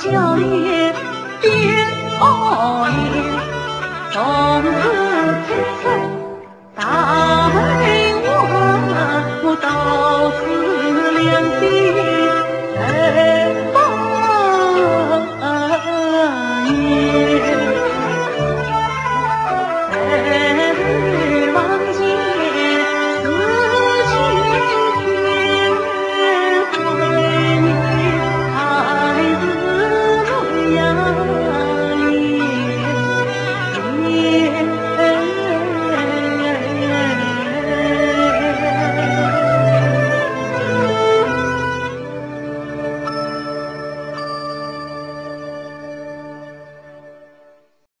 小爷别熬夜，总是。